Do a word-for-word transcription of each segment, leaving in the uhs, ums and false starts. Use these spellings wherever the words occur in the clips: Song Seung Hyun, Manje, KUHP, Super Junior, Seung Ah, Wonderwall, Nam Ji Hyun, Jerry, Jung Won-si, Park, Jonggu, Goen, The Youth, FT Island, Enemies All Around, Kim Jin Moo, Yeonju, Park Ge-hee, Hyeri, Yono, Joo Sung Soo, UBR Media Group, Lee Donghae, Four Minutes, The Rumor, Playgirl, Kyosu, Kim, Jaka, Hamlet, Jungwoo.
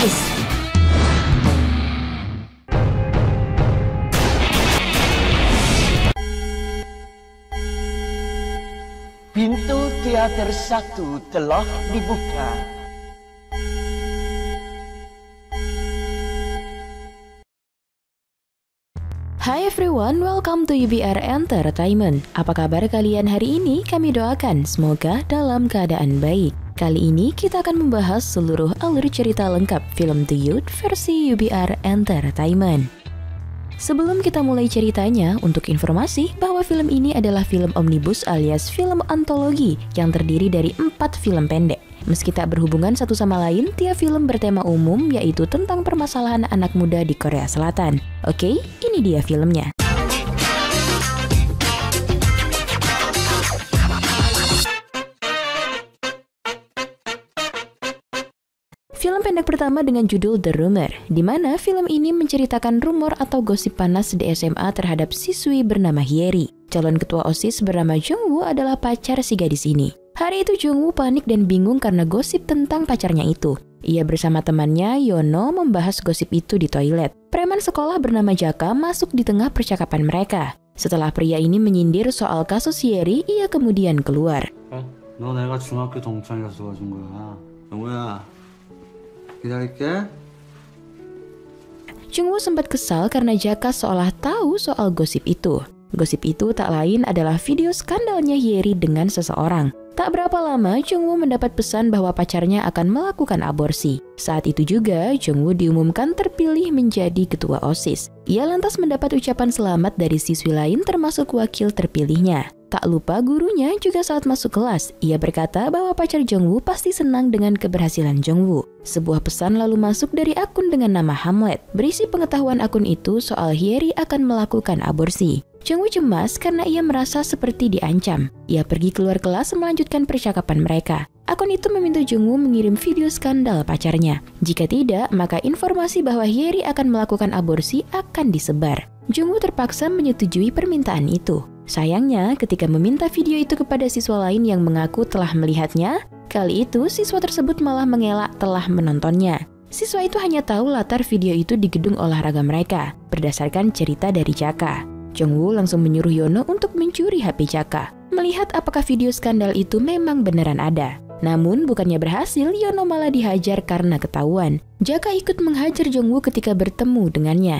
peace. Pintu teater satu telah dibuka. Hi everyone, welcome to U B R Entertainment. Apa kabar kalian hari ini? Kami doakan semoga dalam keadaan baik. Kali ini kita akan membahas seluruh alur cerita lengkap film The Youth versi U B R Entertainment. Sebelum kita mulai ceritanya, untuk informasi bahwa film ini adalah film omnibus alias film antologi yang terdiri dari empat film pendek. Meski tak berhubungan satu sama lain, tiap film bertema umum yaitu tentang permasalahan anak muda di Korea Selatan. Oke, ini dia filmnya. Film pendek pertama dengan judul The Rumor, di mana film ini menceritakan rumor atau gosip panas di S M A terhadap siswi bernama Hyeri. Calon ketua OSIS bernama Jungwoo adalah pacar si gadis ini. Hari itu Jungwoo panik dan bingung karena gosip tentang pacarnya itu. Ia bersama temannya Yono membahas gosip itu di toilet. Preman sekolah bernama Jaka masuk di tengah percakapan mereka. Setelah pria ini menyindir soal kasus Hyeri, ia kemudian keluar. Eh, no, 내가 중학교 동창이라서 와준 거야. 영우야. Jungwoo sempat kesal karena Jaka seolah tahu soal gosip itu. Gosip itu tak lain adalah video skandalnya Hyeri dengan seseorang. Tak berapa lama, Jungwoo mendapat pesan bahwa pacarnya akan melakukan aborsi. Saat itu juga, Jungwoo diumumkan terpilih menjadi ketua OSIS. Ia lantas mendapat ucapan selamat dari siswi lain termasuk wakil terpilihnya. Tak lupa gurunya juga saat masuk kelas, ia berkata bahwa pacar Jungwoo pasti senang dengan keberhasilan Jungwoo. Sebuah pesan lalu masuk dari akun dengan nama Hamlet. Berisi pengetahuan akun itu soal Hyeri akan melakukan aborsi. Jungwoo cemas karena ia merasa seperti diancam. Ia pergi keluar kelas melanjutkan percakapan mereka. Akun itu meminta Jungwoo mengirim video skandal pacarnya. Jika tidak, maka informasi bahwa Hyeri akan melakukan aborsi akan disebar. Jungwoo terpaksa menyetujui permintaan itu. Sayangnya, ketika meminta video itu kepada siswa lain yang mengaku telah melihatnya, kali itu siswa tersebut malah mengelak telah menontonnya. Siswa itu hanya tahu latar video itu di gedung olahraga mereka, berdasarkan cerita dari Jaka. Jungwoo langsung menyuruh Yono untuk mencuri H P Jaka, melihat apakah video skandal itu memang beneran ada. Namun, bukannya berhasil, Yono malah dihajar karena ketahuan. Jaka ikut menghajar Jungwoo ketika bertemu dengannya.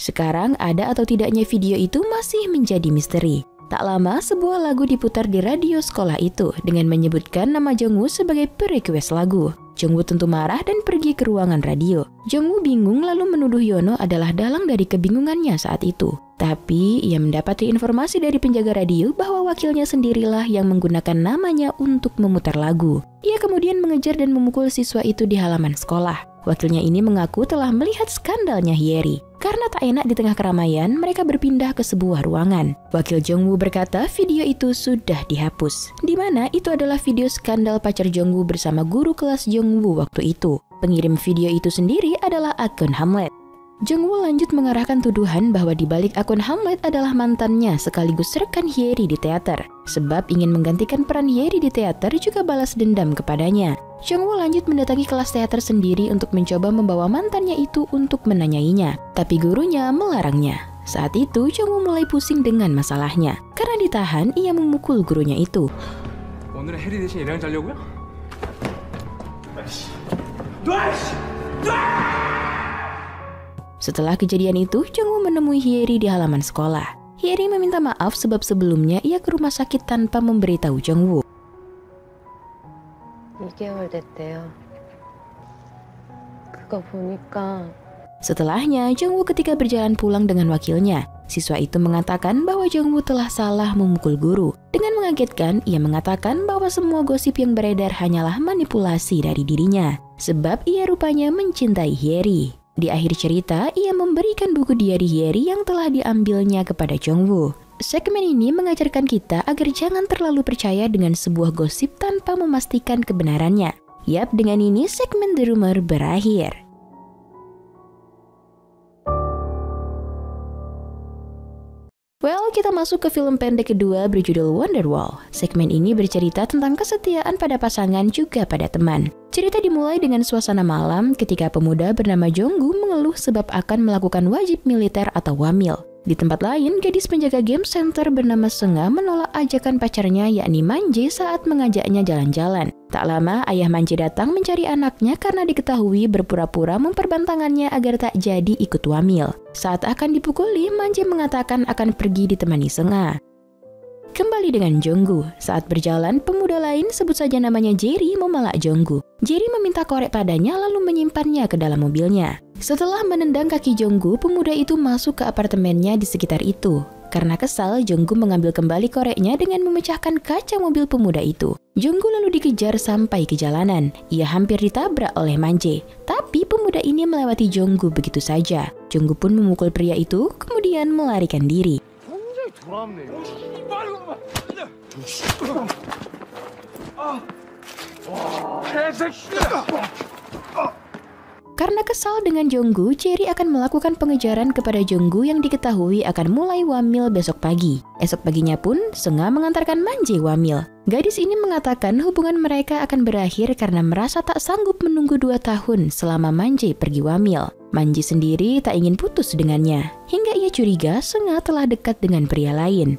Sekarang ada atau tidaknya video itu masih menjadi misteri. Tak lama, sebuah lagu diputar di radio sekolah itu dengan menyebutkan nama Jungwoo sebagai perequest lagu. Jungwoo tentu marah dan pergi ke ruangan radio. Jungwoo bingung lalu menuduh Yono adalah dalang dari kebingungannya saat itu. Tapi, ia mendapati informasi dari penjaga radio bahwa wakilnya sendirilah yang menggunakan namanya untuk memutar lagu. Ia kemudian mengejar dan memukul siswa itu di halaman sekolah. Wakilnya ini mengaku telah melihat skandalnya Hyeri. Karena tak enak di tengah keramaian, mereka berpindah ke sebuah ruangan. Wakil Jungwoo berkata video itu sudah dihapus. Di mana itu adalah video skandal pacar Jungwoo bersama guru kelas Jungwoo waktu itu. Pengirim video itu sendiri adalah akun Hamlet. Jungwoo lanjut mengarahkan tuduhan bahwa dibalik akun Hamlet adalah mantannya sekaligus rekan Hyeri di teater. Sebab ingin menggantikan peran Hyeri di teater juga balas dendam kepadanya. Jungwoo lanjut mendatangi kelas teater sendiri untuk mencoba membawa mantannya itu untuk menanyainya. Tapi gurunya melarangnya. Saat itu Jungwoo mulai pusing dengan masalahnya. Karena ditahan, ia memukul gurunya itu. Setelah kejadian itu, Jungwoo menemui Hyeri di halaman sekolah. Hyeri meminta maaf sebab sebelumnya ia ke rumah sakit tanpa memberitahu Jungwoo. Setelahnya, Jungwoo ketika berjalan pulang dengan wakilnya, siswa itu mengatakan bahwa Jungwoo telah salah memukul guru. Dengan mengagetkan, ia mengatakan bahwa semua gosip yang beredar hanyalah manipulasi dari dirinya, sebab ia rupanya mencintai Hyeri. Di akhir cerita, ia memberikan buku diari Hyeri yang telah diambilnya kepada Jungwoo. Segmen ini mengajarkan kita agar jangan terlalu percaya dengan sebuah gosip tanpa memastikan kebenarannya. Yap, dengan ini segmen The Rumor berakhir. Well, kita masuk ke film pendek kedua berjudul Wonderwall. Segmen ini bercerita tentang kesetiaan pada pasangan juga pada teman. Cerita dimulai dengan suasana malam ketika pemuda bernama Jonggu mengeluh sebab akan melakukan wajib militer atau wamil. Di tempat lain, gadis penjaga game center bernama Seung Ah menolak ajakan pacarnya yakni Manje saat mengajaknya jalan-jalan. Tak lama, ayah Manje datang mencari anaknya karena diketahui berpura-pura memperbantangannya agar tak jadi ikut wamil. Saat akan dipukuli, Manje mengatakan akan pergi ditemani Seung Ah. Kembali dengan Jungwoo, saat berjalan, pemuda lain sebut saja namanya Jerry memelak Jungwoo. Jerry meminta korek padanya lalu menyimpannya ke dalam mobilnya. Setelah menendang kaki Jungwoo, pemuda itu masuk ke apartemennya di sekitar itu. Karena kesal, Jungwoo mengambil kembali koreknya dengan memecahkan kaca mobil pemuda itu. Jungwoo lalu dikejar sampai ke jalanan. Ia hampir ditabrak oleh Manje, tapi pemuda ini melewati Jungwoo begitu saja. Jungwoo pun memukul pria itu, kemudian melarikan diri. Karena kesal dengan Jungwoo, Jerry akan melakukan pengejaran kepada Jungwoo yang diketahui akan mulai wamil besok pagi. Esok paginya pun, Seung Ah mengantarkan Manje wamil. Gadis ini mengatakan hubungan mereka akan berakhir karena merasa tak sanggup menunggu dua tahun selama Manje pergi wamil. Manje sendiri tak ingin putus dengannya, hingga ia curiga Seung Ah telah dekat dengan pria lain.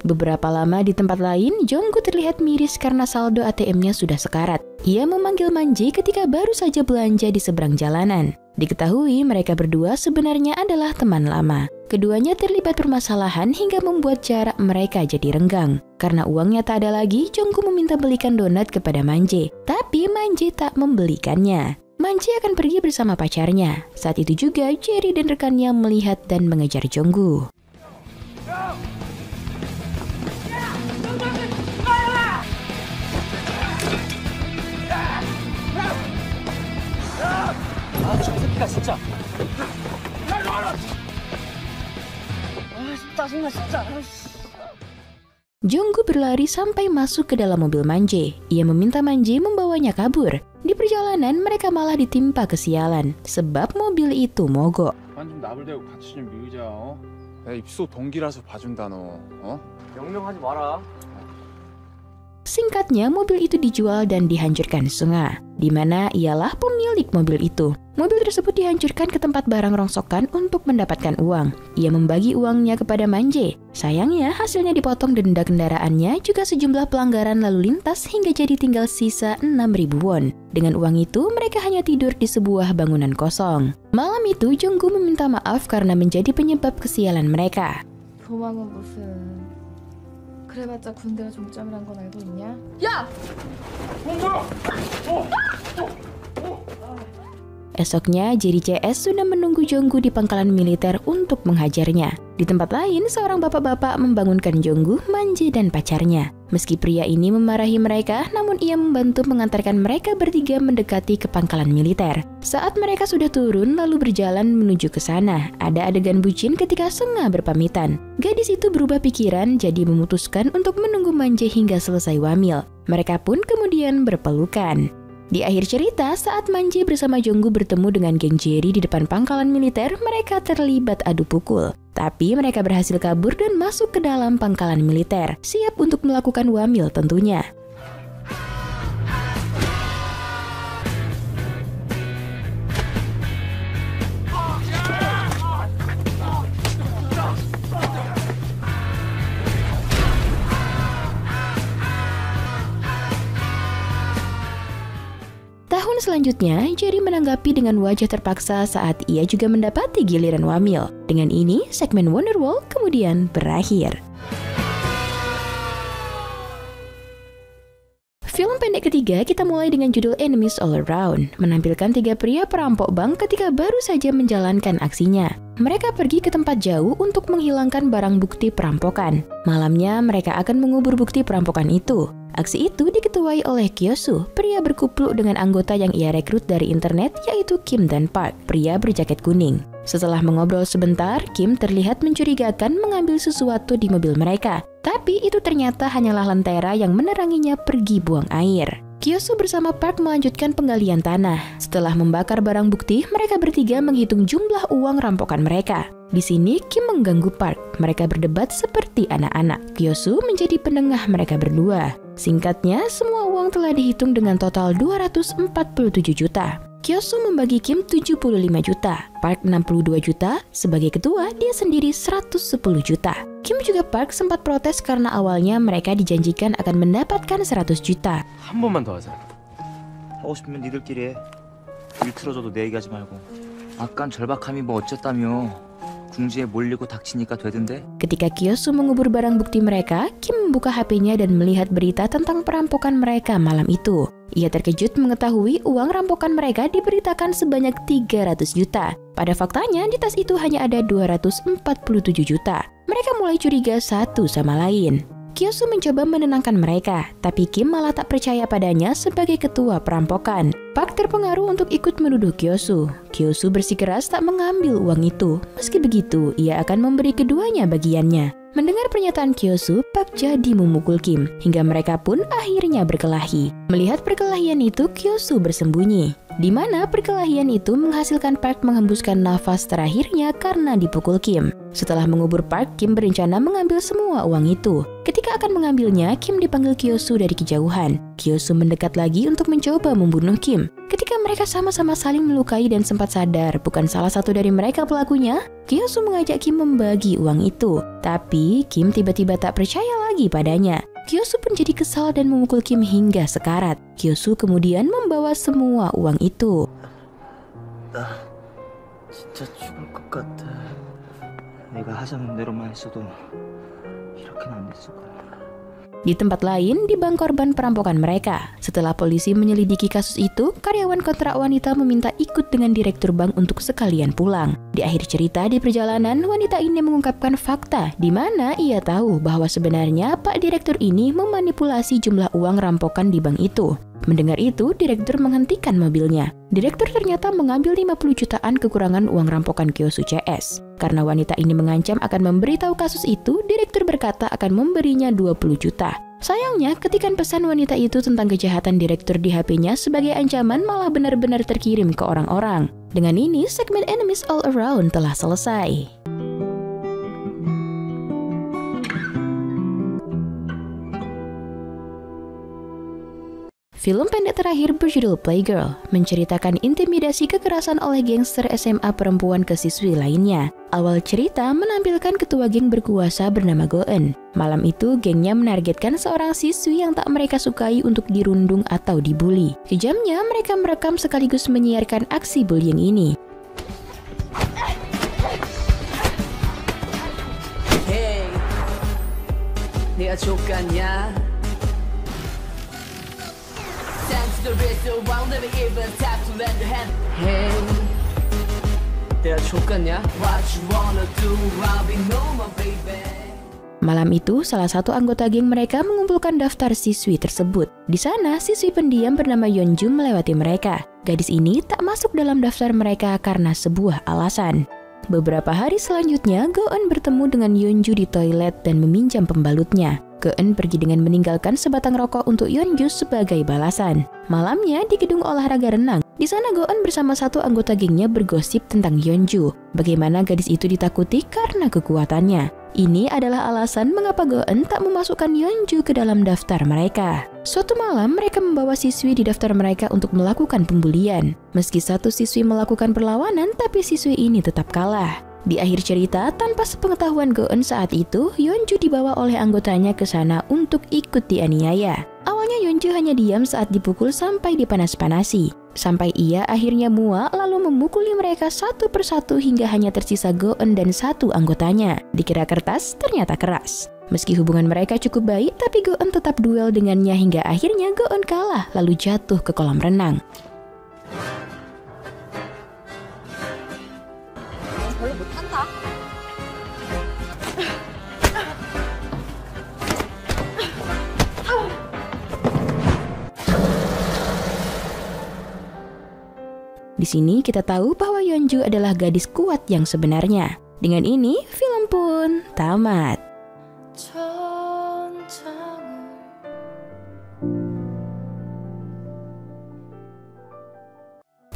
Beberapa lama di tempat lain, Jungwoo terlihat miris karena saldo A T M-nya sudah sekarat. Ia memanggil Manje ketika baru saja belanja di seberang jalanan. Diketahui mereka berdua sebenarnya adalah teman lama. Keduanya terlibat permasalahan hingga membuat jarak mereka jadi renggang. Karena uangnya tak ada lagi, Jungwoo meminta belikan donat kepada Manje. Tapi Manje tak membelikannya. Manje akan pergi bersama pacarnya. Saat itu juga, Jerry dan rekannya melihat dan mengejar Jungwoo. Jungwoo berlari sampai masuk ke dalam mobil Manje. Ia meminta Manje membawanya kabur. Di perjalanan, mereka malah ditimpa kesialan sebab mobil itu mogok. Singkatnya, mobil itu dijual dan dihancurkan Seung Ah, di mana ialah pemilik mobil itu. Mobil tersebut dihancurkan ke tempat barang rongsokan untuk mendapatkan uang. Ia membagi uangnya kepada Manje. Sayangnya, hasilnya dipotong denda kendaraannya juga sejumlah pelanggaran lalu lintas hingga jadi tinggal sisa enam ribu won. Dengan uang itu, mereka hanya tidur di sebuah bangunan kosong. Malam itu, Jungwoo meminta maaf karena menjadi penyebab kesialan mereka. Esoknya, Jerry C S sudah menunggu Jungwoo di pangkalan militer untuk menghajarnya. Di tempat lain, seorang bapak-bapak membangunkan Jungwoo, Manje, dan pacarnya. Meski pria ini memarahi mereka, namun ia membantu mengantarkan mereka bertiga mendekati ke pangkalan militer. Saat mereka sudah turun lalu berjalan menuju ke sana, ada adegan bucin ketika Seung Ah berpamitan. Gadis itu berubah pikiran jadi memutuskan untuk menunggu Manje hingga selesai wamil. Mereka pun kemudian berpelukan. Di akhir cerita, saat Manje bersama Jungwoo bertemu dengan geng Jerry di depan pangkalan militer, mereka terlibat adu pukul. Tapi mereka berhasil kabur dan masuk ke dalam pangkalan militer, siap untuk melakukan wamil tentunya. Tahun selanjutnya, Jerry menanggapi dengan wajah terpaksa saat ia juga mendapati giliran wamil. Dengan ini, segmen Wonderwall kemudian berakhir. Film pendek ketiga kita mulai dengan judul Enemies All Around, menampilkan tiga pria perampok bank ketika baru saja menjalankan aksinya. Mereka pergi ke tempat jauh untuk menghilangkan barang bukti perampokan. Malamnya, mereka akan mengubur bukti perampokan itu. Aksi itu diketuai oleh Kyosu, pria berkupluk dengan anggota yang ia rekrut dari internet yaitu Kim dan Park, pria berjaket kuning. Setelah mengobrol sebentar, Kim terlihat mencurigakan mengambil sesuatu di mobil mereka. Tapi itu ternyata hanyalah lentera yang meneranginya pergi buang air. Kyosu bersama Park melanjutkan penggalian tanah. Setelah membakar barang bukti, mereka bertiga menghitung jumlah uang rampokan mereka. Di sini, Kim mengganggu Park. Mereka berdebat seperti anak-anak. Kyosu menjadi penengah mereka berdua. Singkatnya, semua uang telah dihitung dengan total dua ratus empat puluh tujuh juta. Kyosu membagi Kim tujuh puluh lima juta, Park enam puluh dua juta, sebagai ketua dia sendiri seratus sepuluh juta. Kim juga Park sempat protes karena awalnya mereka dijanjikan akan mendapatkan seratus juta. 한 번만 더 하자. 하고 싶으면 니들끼리 해. 일 틀어줘도 내 얘기하지 말고. 아깐 절박함이 뭐 어쨌다며. Ketika Kyosu mengubur barang bukti mereka, Kim membuka H P-nya dan melihat berita tentang perampokan mereka malam itu. Ia terkejut mengetahui uang rampokan mereka diberitakan sebanyak tiga ratus juta. Pada faktanya, di tas itu hanya ada dua ratus empat puluh tujuh juta. Mereka mulai curiga satu sama lain. Kyosu mencoba menenangkan mereka, tapi Kim malah tak percaya padanya sebagai ketua perampokan. Park terpengaruh untuk ikut menuduh Kyosu. Kyosu bersikeras tak mengambil uang itu. Meski begitu, ia akan memberi keduanya bagiannya. Mendengar pernyataan Kyosu, Park jadi memukul Kim, hingga mereka pun akhirnya berkelahi. Melihat perkelahian itu, Kyosu bersembunyi. Di mana perkelahian itu menghasilkan Park menghembuskan nafas terakhirnya karena dipukul Kim. Setelah mengubur Park, Kim berencana mengambil semua uang itu. Ketika akan mengambilnya, Kim dipanggil Kyosu dari kejauhan. Kyosu mendekat lagi untuk mencoba membunuh Kim. Ketika mereka sama-sama saling melukai dan sempat sadar bukan salah satu dari mereka pelakunya, Kyosu mengajak Kim membagi uang itu. Tapi Kim tiba-tiba tak percaya lagi padanya. Kyosu pun jadi kesal dan memukul Kim hingga sekarat. Kyosu kemudian membawa semua uang itu. Di tempat lain, di bank korban perampokan mereka. Setelah polisi menyelidiki kasus itu, karyawan kontrak wanita meminta ikut dengan direktur bank untuk sekalian pulang. Di akhir cerita di perjalanan, wanita ini mengungkapkan fakta di mana ia tahu bahwa sebenarnya Pak Direktur ini memanipulasi jumlah uang rampokan di bank itu. Mendengar itu, direktur menghentikan mobilnya. Direktur ternyata mengambil lima puluh jutaan kekurangan uang rampokan Kyosu C S. Karena wanita ini mengancam akan memberitahu kasus itu, direktur berkata akan memberinya dua puluh juta. Sayangnya, ketikan pesan wanita itu tentang kejahatan direktur di H P-nya sebagai ancaman malah benar-benar terkirim ke orang-orang. Dengan ini, segmen Enemies All Around telah selesai. Film pendek terakhir berjudul Playgirl menceritakan intimidasi kekerasan oleh gangster S M A perempuan ke siswi lainnya. Awal cerita menampilkan ketua geng berkuasa bernama Goen. Malam itu, gengnya menargetkan seorang siswi yang tak mereka sukai untuk dirundung atau dibully. Kejamnya, mereka merekam sekaligus menyiarkan aksi bullying ini. Hey, lihat sukannya. The reason why never even tap to lend a hand. Hey, 내가 족같냐? What you wanna do? I'll be normal, baby. Malam itu, salah satu anggota geng mereka mengumpulkan daftar siswi tersebut. Di sana, siswi pendiam bernama Yeonju melewati mereka. Gadis ini tak masuk dalam daftar mereka karena sebuah alasan. Beberapa hari selanjutnya, Goen bertemu dengan Yeonju di toilet dan meminjam pembalutnya. Goen pergi dengan meninggalkan sebatang rokok untuk Yeonju sebagai balasan. Malamnya di gedung olahraga renang, di sana Goen bersama satu anggota gengnya bergosip tentang Yeonju. Bagaimana gadis itu ditakuti karena kekuatannya. Ini adalah alasan mengapa Goen tak memasukkan Yeonju ke dalam daftar mereka. Suatu malam, mereka membawa siswi di daftar mereka untuk melakukan pembulian. Meski satu siswi melakukan perlawanan, tapi siswi ini tetap kalah. Di akhir cerita, tanpa sepengetahuan Goen saat itu, Yeonju dibawa oleh anggotanya ke sana untuk ikut dianiaya. Awalnya Yeonju hanya diam saat dipukul sampai dipanas-panasi. Sampai ia akhirnya muak lalu memukuli mereka satu persatu hingga hanya tersisa Goen dan satu anggotanya. Dikira kertas, ternyata keras. Meski hubungan mereka cukup baik, tapi Goen tetap duel dengannya hingga akhirnya Goen kalah lalu jatuh ke kolam renang. Di sini kita tahu bahwa Yeonju adalah gadis kuat yang sebenarnya. Dengan ini, film pun tamat.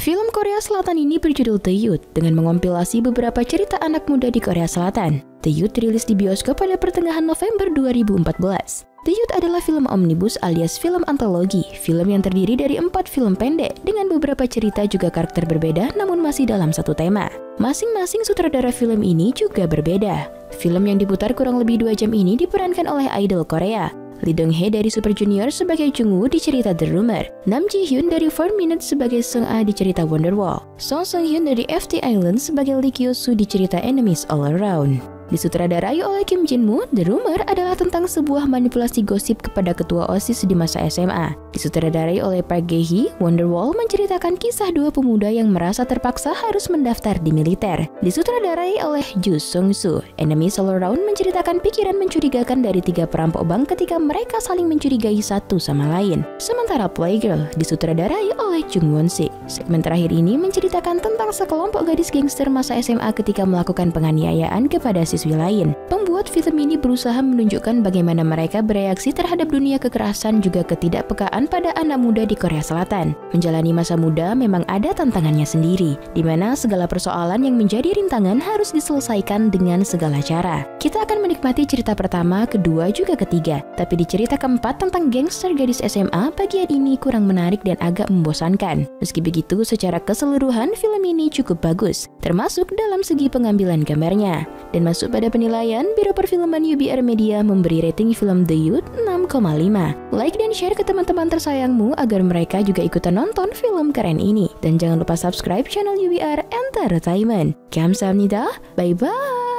Film Korea Selatan ini berjudul The Youth dengan mengompilasi beberapa cerita anak muda di Korea Selatan. The Youth rilis di bioskop pada pertengahan November dua ribu empat belas. The Youth adalah film omnibus alias film antologi, film yang terdiri dari empat film pendek dengan beberapa cerita juga karakter berbeda namun masih dalam satu tema. Masing-masing sutradara film ini juga berbeda. Film yang diputar kurang lebih dua jam ini diperankan oleh idol Korea. Lee Donghae dari Super Junior sebagai Jungwoo di cerita The Rumor, Nam Ji Hyun dari Four Minutes sebagai Seung Ah di cerita Wonderwall, Song Seung Hyun dari F T Island sebagai Lee Kyosu di cerita Enemies All Around. Disutradarai oleh Kim Jin Moo, The Rumor adalah tentang sebuah manipulasi gosip kepada ketua OSIS di masa S M A. Disutradarai oleh Park Ge-hee, Wonderwall menceritakan kisah dua pemuda yang merasa terpaksa harus mendaftar di militer. Disutradarai oleh Joo Sung Soo, Enemies All Around menceritakan pikiran mencurigakan dari tiga perampok bank ketika mereka saling mencurigai satu sama lain. Sementara Playgirl disutradarai oleh Jung Won-si. Segmen terakhir ini menceritakan tentang sekelompok gadis gangster masa S M A ketika melakukan penganiayaan kepada siswa lain. Pembuat film ini berusaha menunjukkan bagaimana mereka bereaksi terhadap dunia kekerasan juga ketidakpekaan pada anak muda di Korea Selatan. Menjalani masa muda memang ada tantangannya sendiri, di mana segala persoalan yang menjadi rintangan harus diselesaikan dengan segala cara. Kita akan menikmati cerita pertama, kedua, juga ketiga. Tapi di cerita keempat tentang gangster gadis S M A, bagian ini kurang menarik dan agak membosankan. Meski begitu, secara keseluruhan film ini cukup bagus, termasuk dalam segi pengambilan gambarnya. Dan masuk pada penilaian, Biro Perfilman U B R Media memberi rating film The Youth enam koma lima. Like dan share ke teman-teman tersayangmu agar mereka juga ikutan nonton film keren ini. Dan jangan lupa subscribe channel U B R Entertainment. Kamsahamnida, bye-bye!